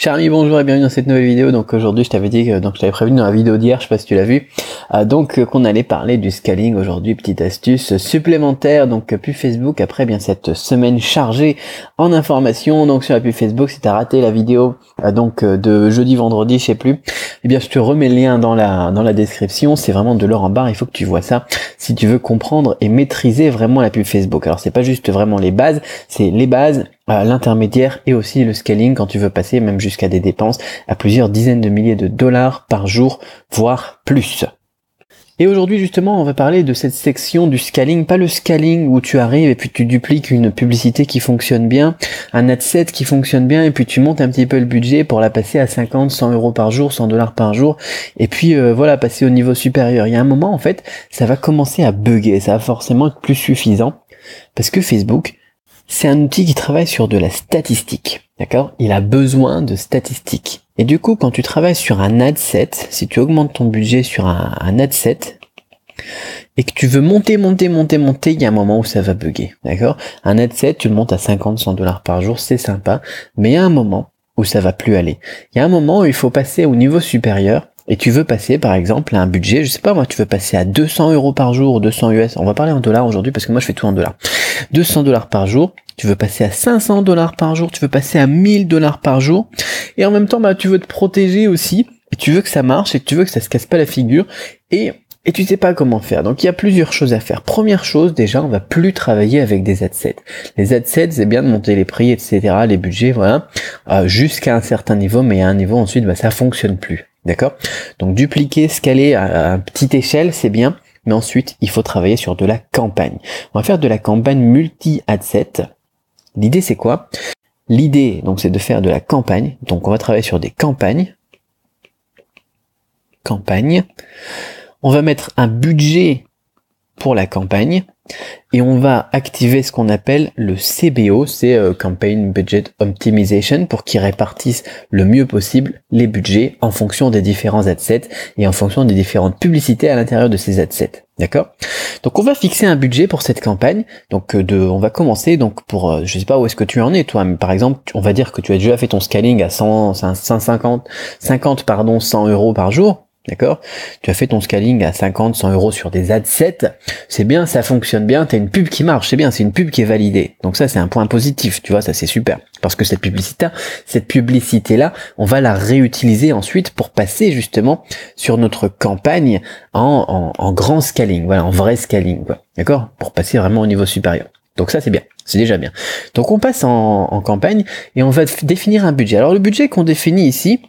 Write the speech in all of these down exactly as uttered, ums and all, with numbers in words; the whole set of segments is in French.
Chers amis, bonjour et bienvenue dans cette nouvelle vidéo. Donc aujourd'hui, je t'avais dit, que, donc je t'avais prévenu dans la vidéo d'hier, je sais pas si tu l'as vu, euh, donc qu'on allait parler du scaling aujourd'hui, petite astuce supplémentaire. Donc pub Facebook, après bien cette semaine chargée en informations, donc sur la pub Facebook, si t'as raté la vidéo euh, donc de jeudi, vendredi, je sais plus, eh bien je te remets le lien dans la dans la description. C'est vraiment de l'or en barre, il faut que tu vois ça si tu veux comprendre et maîtriser vraiment la pub Facebook. Alors c'est pas juste vraiment les bases, c'est les bases, l'intermédiaire et aussi le scaling quand tu veux passer même jusqu'à des dépenses à plusieurs dizaines de milliers de dollars par jour, voire plus. Et aujourd'hui justement on va parler de cette section du scaling, pas le scaling où tu arrives et puis tu dupliques une publicité qui fonctionne bien, un ad set qui fonctionne bien et puis tu montes un petit peu le budget pour la passer à cinquante, cent euros par jour, cent dollars par jour et puis euh, voilà, passer au niveau supérieur. Il y a un moment en fait ça va commencer à bugger, ça va forcément être plus suffisant parce que Facebook, c'est un outil qui travaille sur de la statistique, d'accord ? Il a besoin de statistiques. Et du coup, quand tu travailles sur un ad set, si tu augmentes ton budget sur un, un ad set, et que tu veux monter, monter, monter, monter, il y a un moment où ça va bugger, d'accord ? Un ad set, tu le montes à cinquante, cent dollars par jour, c'est sympa, mais il y a un moment où ça va plus aller. Il y a un moment où il faut passer au niveau supérieur, et tu veux passer par exemple à un budget, je sais pas moi, tu veux passer à deux cents euros par jour, deux cents U S, on va parler en dollars aujourd'hui parce que moi je fais tout en dollars, deux cents dollars par jour, tu veux passer à cinq cents dollars par jour, tu veux passer à mille dollars par jour, et en même temps bah tu veux te protéger aussi, et tu veux que ça marche, et tu veux que ça se casse pas la figure, et et tu sais pas comment faire. Donc il y a plusieurs choses à faire. Première chose, déjà on va plus travailler avec des ad sets. Les ad sets, c'est bien de monter les prix, et cetera, les budgets, voilà, euh, jusqu'à un certain niveau, mais à un niveau ensuite bah ça fonctionne plus. D'accord ? Donc dupliquer, scaler à, à petite échelle, c'est bien, mais ensuite il faut travailler sur de la campagne. On va faire de la campagne multi-adset. L'idée c'est quoi ? L'idée donc c'est de faire de la campagne. Donc on va travailler sur des campagnes. Campagne. On va mettre un budget pour la campagne et on va activer ce qu'on appelle le C B O, c'est euh, Campaign Budget Optimization, pour qu'il répartisse le mieux possible les budgets en fonction des différents ad sets et en fonction des différentes publicités à l'intérieur de ces ad sets. D'accord ? Donc on va fixer un budget pour cette campagne. Donc de, on va commencer donc pour, euh, je sais pas où est-ce que tu en es toi, mais par exemple on va dire que tu as déjà fait ton scaling à cent, cinquante, cinquante pardon, cent euros par jour. D'accord ? Tu as fait ton scaling à cinquante, cent euros sur des ad sets. C'est bien, ça fonctionne bien. T'as une pub qui marche. C'est bien, c'est une pub qui est validée. Donc ça, c'est un point positif. Tu vois, ça, c'est super. Parce que cette publicité, cette publicité-là, on va la réutiliser ensuite pour passer justement sur notre campagne en, en, en grand scaling. Voilà, en vrai scaling, quoi. D'accord ? Pour passer vraiment au niveau supérieur. Donc ça, c'est bien. C'est déjà bien. Donc on passe en, en campagne et on va définir un budget. Alors le budget qu'on définit ici,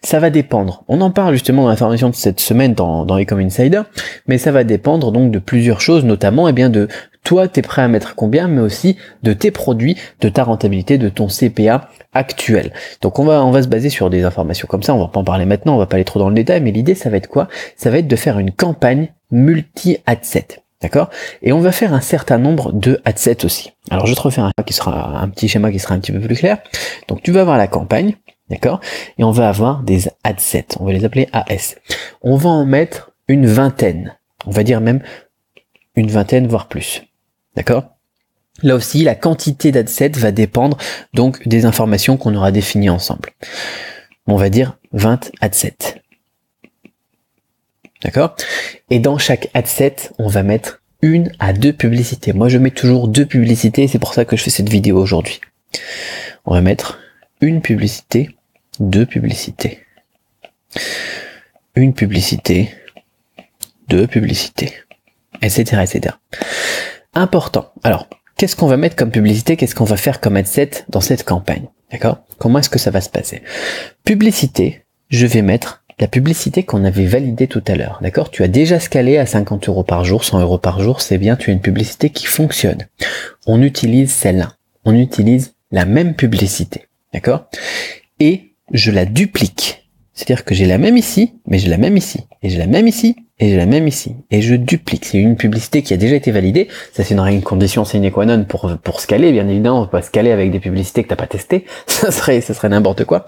ça va dépendre, on en parle justement dans la formation de cette semaine dans, dans Ecom Insider, mais ça va dépendre donc de plusieurs choses, notamment eh bien de toi t'es prêt à mettre combien, mais aussi de tes produits, de ta rentabilité, de ton C P A actuel. Donc on va on va se baser sur des informations comme ça, on va pas en parler maintenant, on va pas aller trop dans le détail, mais l'idée ça va être quoi ? Ça va être de faire une campagne multi-adset. D'accord ? Et on va faire un certain nombre de ad sets aussi. Alors je te refais un, qui sera, un petit schéma qui sera un petit peu plus clair. Donc tu vas avoir la campagne, d'accord ? Et on va avoir des ad sets, on va les appeler A S. On va en mettre une vingtaine, on va dire même une vingtaine voire plus, d'accord ? Là aussi, la quantité d'ad sets va dépendre donc des informations qu'on aura définies ensemble. On va dire vingt ad sets. D'accord ? Et dans chaque ad set, on va mettre une à deux publicités. Moi, je mets toujours deux publicités, c'est pour ça que je fais cette vidéo aujourd'hui. On va mettre une publicité, deux publicités. Une publicité, deux publicités, et cetera, et cetera. Important. Alors, qu'est-ce qu'on va mettre comme publicité ? Qu'est-ce qu'on va faire comme ad set dans cette campagne ? D'accord ? Comment est-ce que ça va se passer ? Publicité, je vais mettre la publicité qu'on avait validée tout à l'heure, d'accord ? Tu as déjà scalé à cinquante euros par jour, cent euros par jour, c'est bien, tu as une publicité qui fonctionne. On utilise celle-là, on utilise la même publicité, d'accord ? Et je la duplique, c'est-à-dire que j'ai la même ici, mais j'ai la même ici, et j'ai la même ici, et j'ai la même ici, et je duplique. C'est une publicité qui a déjà été validée, ça c'est une condition sine qua non pour pour scaler, bien évidemment, on ne peut pas scaler avec des publicités que tu n'as pas testées, ça serait, ça serait n'importe quoi,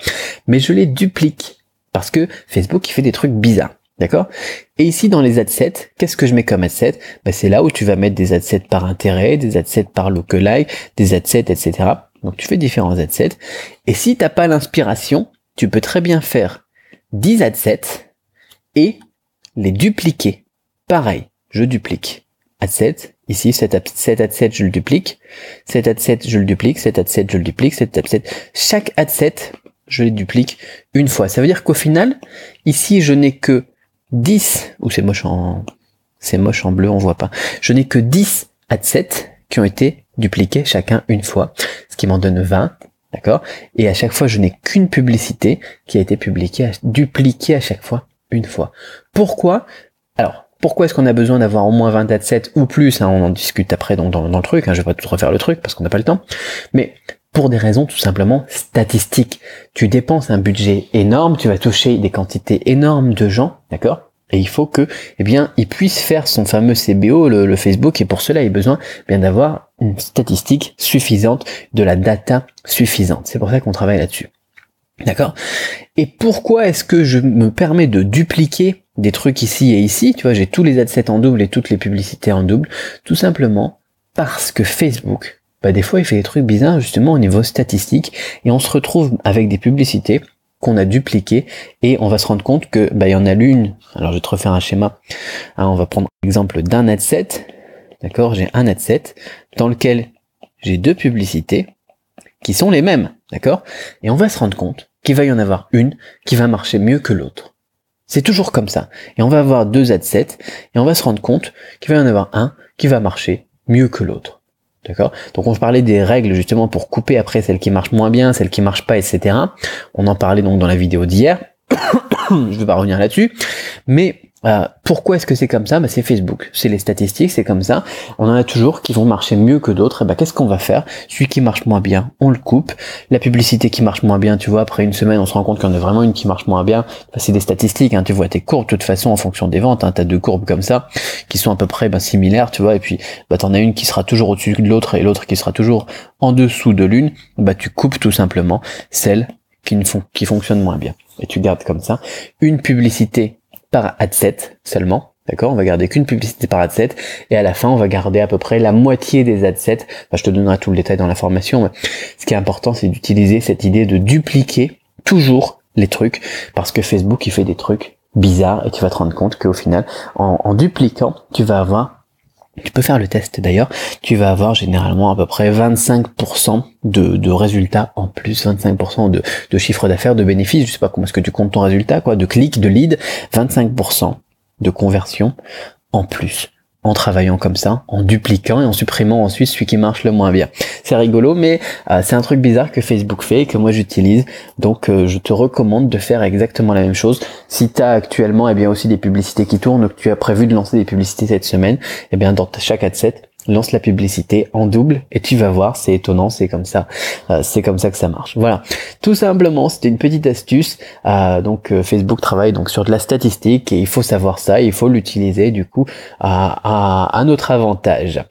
mais je les duplique. Parce que Facebook, il fait des trucs bizarres, d'accord ? Et ici, dans les ad sets, qu'est-ce que je mets comme ad set ? Ben, c'est là où tu vas mettre des ad sets par intérêt, des ad sets par lookalike, des ad sets, et cetera. Donc, tu fais différents ad sets. Et si tu n'as pas l'inspiration, tu peux très bien faire dix adsets et les dupliquer. Pareil, je duplique adset, ici cet adset je le duplique, cet adset je le duplique, cet adset je le duplique, cet adset, chaque adset je les duplique une fois. Ça veut dire qu'au final, ici je n'ai que dix, ou c'est moche en c'est moche en bleu, on voit pas. Je n'ai que dix adsets qui ont été dupliqués chacun une fois, ce qui m'en donne vingt, d'accord? Et à chaque fois, je n'ai qu'une publicité qui a été publiée, dupliquée à chaque fois une fois. Pourquoi? Alors, pourquoi est-ce qu'on a besoin d'avoir au moins vingt adsets ou plus, hein, on en discute après dans, dans, dans le truc, hein, je vais pas tout refaire le truc parce qu'on n'a pas le temps, mais pour des raisons tout simplement statistiques. Tu dépenses un budget énorme, tu vas toucher des quantités énormes de gens, d'accord? Et il faut que, eh bien, il puisse faire son fameux C B O, le, le Facebook, et pour cela, il a besoin, eh bien, d'avoir une statistique suffisante, de la data suffisante. C'est pour ça qu'on travaille là-dessus. D'accord? Et pourquoi est-ce que je me permets de dupliquer des trucs ici et ici? Tu vois, j'ai tous les adsets en double et toutes les publicités en double. Tout simplement parce que Facebook, bah, des fois, il fait des trucs bizarres, justement, au niveau statistique, et on se retrouve avec des publicités qu'on a dupliqué, et on va se rendre compte que bah il y en a l'une. Alors je vais te refaire un schéma. Hein, on va prendre l'exemple d'un adset. D'accord, j'ai un adset dans lequel j'ai deux publicités qui sont les mêmes, d'accord, et on va se rendre compte qu'il va y en avoir une qui va marcher mieux que l'autre. C'est toujours comme ça. Et on va avoir deux adsets et on va se rendre compte qu'il va y en avoir un qui va marcher mieux que l'autre. D'accord? Donc on parlait des règles justement pour couper après celles qui marchent moins bien, celles qui marchent pas, et cetera. On en parlait donc dans la vidéo d'hier. Je vais pas revenir là-dessus. Mais euh, pourquoi est-ce que c'est comme ça? Bah c'est Facebook, c'est les statistiques, c'est comme ça. On en a toujours qui vont marcher mieux que d'autres. Et bah qu'est-ce qu'on va faire? Celui qui marche moins bien, on le coupe. La publicité qui marche moins bien, tu vois, après une semaine, on se rend compte qu'il y en a vraiment une qui marche moins bien. Bah, c'est des statistiques, hein, tu vois, tes courbes de toute façon en fonction des ventes. Hein, t'as deux courbes comme ça qui sont à peu près bah, similaires, tu vois. Et puis bah t'en as une qui sera toujours au-dessus de l'autre et l'autre qui sera toujours en dessous de l'une. Bah tu coupes tout simplement celles qui ne font, qui fonctionnent moins bien. Et tu gardes comme ça une publicité par adset seulement, d'accord? On va garder qu'une publicité par adset, et à la fin, on va garder à peu près la moitié des adsets. Enfin, je te donnerai tout le détail dans la formation, mais ce qui est important, c'est d'utiliser cette idée de dupliquer toujours les trucs, parce que Facebook, il fait des trucs bizarres, et tu vas te rendre compte qu'au final, en, en dupliquant, tu vas avoir... Tu peux faire le test d'ailleurs, tu vas avoir généralement à peu près vingt-cinq pour cent de, de résultats en plus, vingt-cinq pour cent de, de chiffre d'affaires, de bénéfices, je sais pas comment est-ce que tu comptes ton résultat, quoi, de clics, de leads, vingt-cinq pour cent de conversion en plus, en travaillant comme ça, en dupliquant et en supprimant ensuite celui qui marche le moins bien. C'est rigolo, mais euh, c'est un truc bizarre que Facebook fait et que moi j'utilise, donc euh, je te recommande de faire exactement la même chose. Si tu as actuellement eh bien aussi des publicités qui tournent, ou que tu as prévu de lancer des publicités cette semaine, eh bien dans chaque adset, lance la publicité en double et tu vas voir, c'est étonnant, c'est comme ça, euh, c'est comme ça que ça marche. Voilà, tout simplement, c'était une petite astuce. Euh, donc euh, Facebook travaille donc sur de la statistique et il faut savoir ça, il faut l'utiliser du coup à, à, à notre avantage.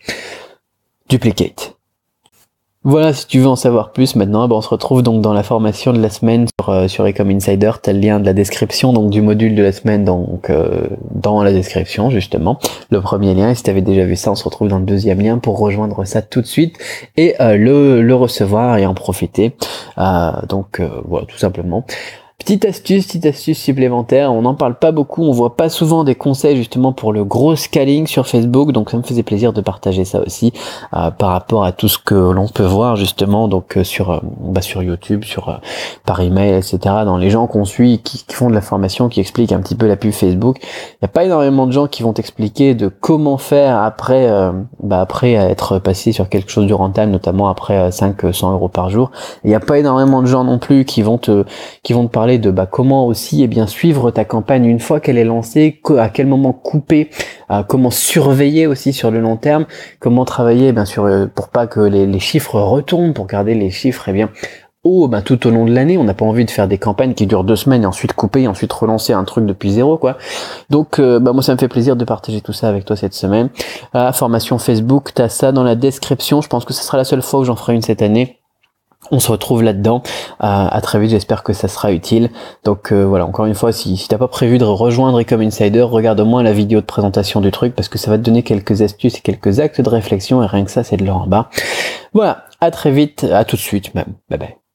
Duplicate. Voilà, si tu veux en savoir plus maintenant, ben on se retrouve donc dans la formation de la semaine sur euh, sur Ecom Insider. T'as le lien de la description donc du module de la semaine donc euh, dans la description justement. Le premier lien, et si t'avais déjà vu ça, on se retrouve dans le deuxième lien pour rejoindre ça tout de suite et euh, le le recevoir et en profiter. Euh, donc euh, voilà, tout simplement. Petite astuce, petite astuce supplémentaire, on n'en parle pas beaucoup, on voit pas souvent des conseils justement pour le gros scaling sur Facebook, donc ça me faisait plaisir de partager ça aussi euh, par rapport à tout ce que l'on peut voir justement donc euh, sur euh, bah, sur YouTube, sur euh, par email, et cetera. Dans les gens qu'on suit, qui, qui font de la formation, qui expliquent un petit peu la pub Facebook, il n'y a pas énormément de gens qui vont t'expliquer de comment faire après euh, bah, après être passé sur quelque chose de rentable, notamment après euh, cinq cents euros par jour. Il n'y a pas énormément de gens non plus qui vont te qui vont te parler de bah, comment aussi eh bien suivre ta campagne une fois qu'elle est lancée, à quel moment couper, euh, comment surveiller aussi sur le long terme, comment travailler eh bien sûr euh, pour pas que les, les chiffres retombent, pour garder les chiffres eh bien haut ben, tout au long de l'année. On n'a pas envie de faire des campagnes qui durent deux semaines et ensuite couper et ensuite relancer un truc depuis zéro, quoi. Donc euh, bah, moi ça me fait plaisir de partager tout ça avec toi cette semaine. Euh, formation Facebook, t'as ça dans la description. Je pense que ce sera la seule fois où j'en ferai une cette année. On se retrouve là-dedans. Euh, à très vite, j'espère que ça sera utile. Donc euh, voilà, encore une fois, si, si t'as pas prévu de rejoindre Ecom Insider, regarde au moins la vidéo de présentation du truc parce que ça va te donner quelques astuces et quelques actes de réflexion et rien que ça, c'est de l'or en bas. Voilà, à très vite, à tout de suite même. Bye bye.